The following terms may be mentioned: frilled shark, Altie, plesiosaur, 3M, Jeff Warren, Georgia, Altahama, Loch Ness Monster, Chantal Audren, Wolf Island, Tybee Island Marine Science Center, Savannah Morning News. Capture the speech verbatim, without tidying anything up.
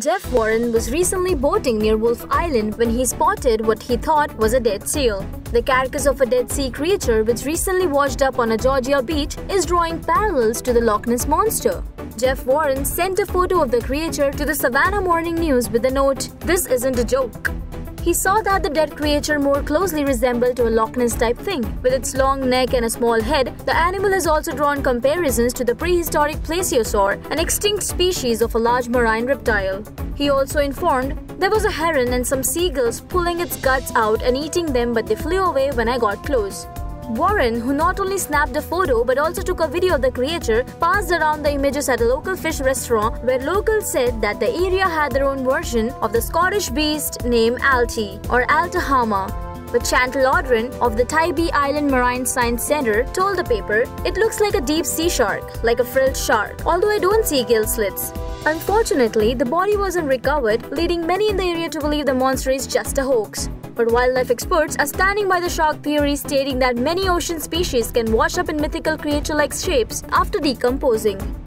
Jeff Warren was recently boating near Wolf Island when he spotted what he thought was a dead seal. The carcass of a dead sea creature which recently washed up on a Georgia beach is drawing parallels to the Loch Ness Monster. Jeff Warren sent a photo of the creature to the Savannah Morning News with the note, "This isn't a joke." He saw that the dead creature more closely resembled to a Loch Ness-type thing. With its long neck and a small head, the animal has also drawn comparisons to the prehistoric plesiosaur, an extinct species of a large marine reptile. He also informed, "There was a heron and some seagulls pulling its guts out and eating them, but they flew away when I got close." Warren, who not only snapped a photo but also took a video of the creature, passed around the images at a local fish restaurant where locals said that the area had their own version of the Scottish beast named Altie or Altahama. But Chantal Audren of the Tybee Island Marine Science Center told the paper, "It looks like a deep sea shark, like a frilled shark, although I don't see gill slits." Unfortunately, the body wasn't recovered, leading many in the area to believe the monster is just a hoax. But wildlife experts are standing by the shark theory, stating that many ocean species can wash up in mythical creature-like shapes after decomposing.